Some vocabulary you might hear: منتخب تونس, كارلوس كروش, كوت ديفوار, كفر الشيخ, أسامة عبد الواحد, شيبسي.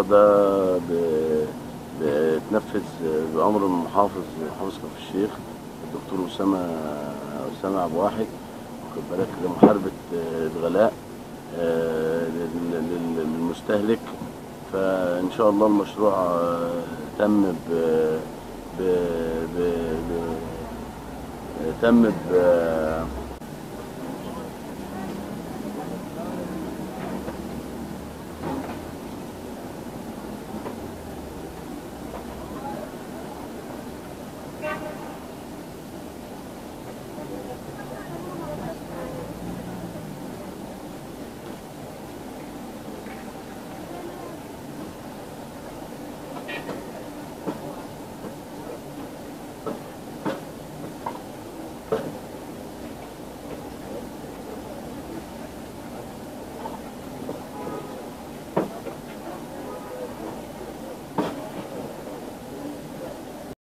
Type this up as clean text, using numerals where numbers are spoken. الإدارة ده بتنفذ بأمر محافظ كفر الشيخ الدكتور أسامة عبد الواحد، واخد بالك، لمحاربة الغلاء للمستهلك. فإن شاء الله المشروع تم ب